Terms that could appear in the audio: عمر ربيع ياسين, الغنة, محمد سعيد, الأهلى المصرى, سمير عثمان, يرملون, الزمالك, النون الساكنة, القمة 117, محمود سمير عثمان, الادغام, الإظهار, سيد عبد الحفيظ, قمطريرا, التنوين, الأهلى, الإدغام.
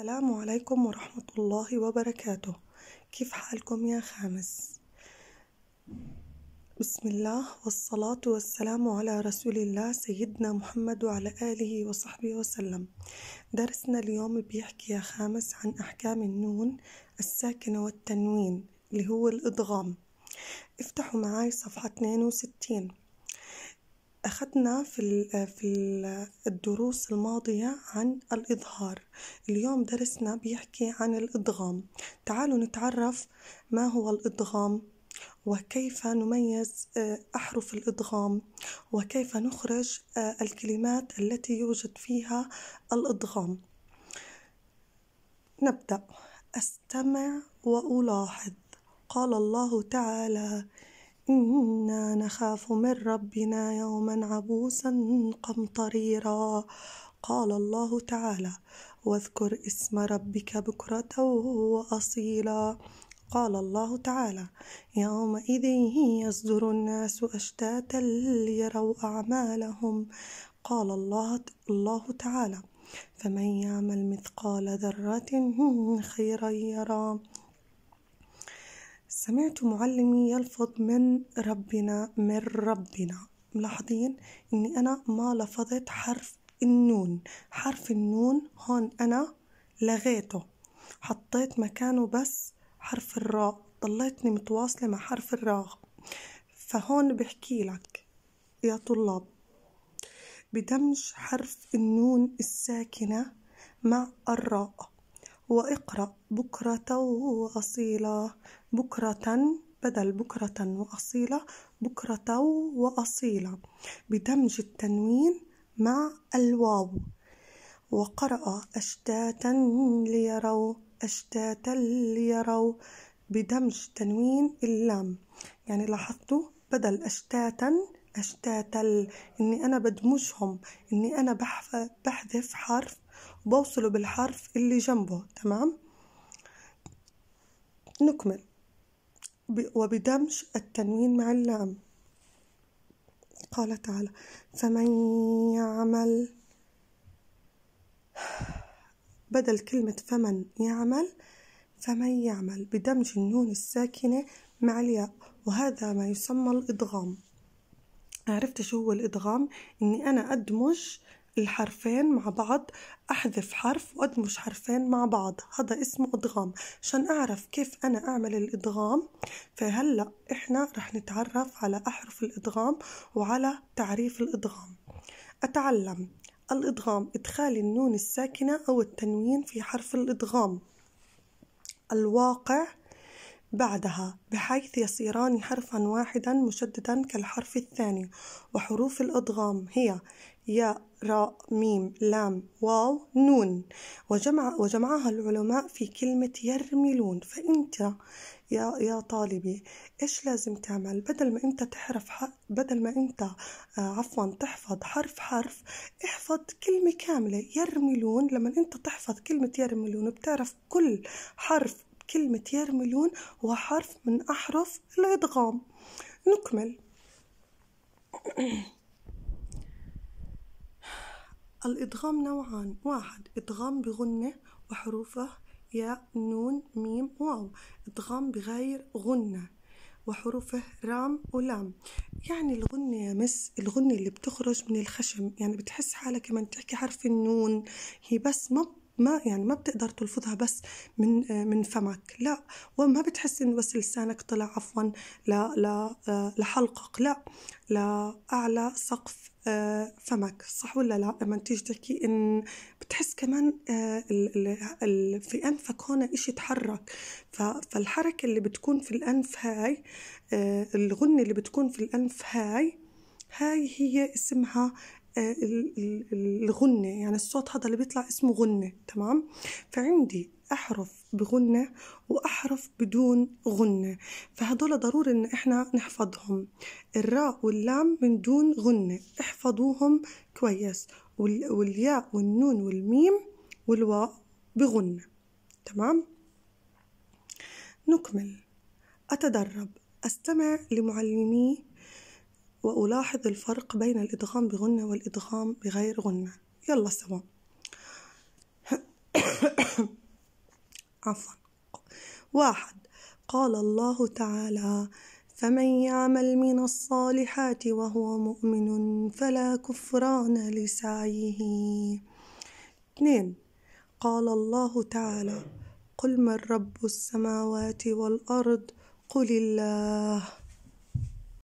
السلام عليكم ورحمة الله وبركاته. كيف حالكم يا خامس؟ بسم الله، والصلاة والسلام على رسول الله سيدنا محمد وعلى آله وصحبه وسلم. درسنا اليوم بيحكي يا خامس عن أحكام النون الساكنة والتنوين اللي هو الإدغام. افتحوا معاي صفحة 62. أخذنا في الدروس الماضية عن الإظهار، اليوم درسنا بيحكي عن الإدغام. تعالوا نتعرف ما هو الإدغام وكيف نميز أحرف الإدغام وكيف نخرج الكلمات التي يوجد فيها الإدغام. نبدأ. أستمع وألاحظ. قال الله تعالى: إنا نخاف من ربنا يوما عبوسا قمطريرا. قال الله تعالى: واذكر اسم ربك بكرة وأصيلا. قال الله تعالى: يومئذ يصدر الناس أشتاتا ليروا أعمالهم. قال الله تعالى: فمن يعمل مثقال ذرة خيرا يرى. سمعت معلمي يلفظ من ربنا من ربنا. ملاحظين اني انا ما لفظت حرف النون. حرف النون هون انا لغيته، حطيت مكانه بس حرف الراء، ضليتني متواصلة مع حرف الراء. فهون بحكي لك يا طلاب بدمج حرف النون الساكنة مع الراء. واقرأ بكرة وأصيلة. بكرة بدل بكرة وأصيلة، بكرة وأصيلة بدمج التنوين مع الواو. وقرأ أشتاتا ليروا. أشتاتا ليروا بدمج تنوين اللام. يعني لاحظتوا بدل أشتاتا أشتاتل، إني أنا بدمجهم، إني أنا بحذف حرف وبوصله بالحرف اللي جنبه. تمام؟ نكمل. وبدمج التنوين مع اللام. قال تعالى: فمن يعمل، بدل كلمة فمن يعمل، فمن يعمل بدمج النون الساكنة مع الياء. وهذا ما يسمى الإدغام. عرفت شو هو الإدغام؟ إني أنا أدمج الحرفين مع بعض، أحذف حرف وأدمج حرفين مع بعض، هذا اسمه إدغام. عشان أعرف كيف أنا أعمل الإدغام، فهلأ إحنا رح نتعرف على أحرف الإدغام وعلى تعريف الإدغام. أتعلم. الإدغام إدخال النون الساكنة أو التنوين في حرف الإدغام الواقع بعدها بحيث يصيران حرفا واحدا مشددا كالحرف الثاني. وحروف الإدغام هي ياء راء ميم لام واو نون، وجمعها العلماء في كلمة يرملون. فأنت يا طالبي إيش لازم تعمل؟ بدل ما أنت تحفظ حرف حرف، احفظ كلمة كاملة. يرملون، لما أنت تحفظ كلمة يرملون بتعرف كل حرف كلمة يرملون وحرف من أحرف الإدغام. نكمل. الإدغام نوعان. واحد، إدغام بغنة وحروفه ياء نون ميم واو. إدغام بغير غنة وحروفه رام ولام. يعني الغنة يا مس، الغنة اللي بتخرج من الخشم، يعني بتحس حالك لما تحكي حرف النون هي بس ما بتقدر تلفظها بس من فمك، لا، وما بتحس انه بس لسانك طلع عفوا لحلقك، لا، لأعلى سقف فمك، صح ولا لا؟ لما تيجي تحكي ان بتحس كمان في انفك هون اشي تحرك، فالحركة اللي بتكون في الانف هاي، الغنة اللي بتكون في الانف هاي هي اسمها الغنة، يعني الصوت هذا اللي بيطلع اسمه غنة. تمام؟ فعندي أحرف بغنة وأحرف بدون غنة، فهدول ضروري إن إحنا نحفظهم. الراء واللام من دون غنة، احفظوهم كويس. والياء والنون والميم والواء بغنة. تمام؟ نكمل. أتدرب. أستمع لمعلمي وألاحظ الفرق بين الإدغام بغنة والإدغام بغير غنة. يلا سوا. عفوا 1. قال الله تعالى: فمن يعمل من الصالحات وهو مؤمن فلا كفران لسعيه. 2. قال الله تعالى: قل من رب السماوات والأرض قل الله.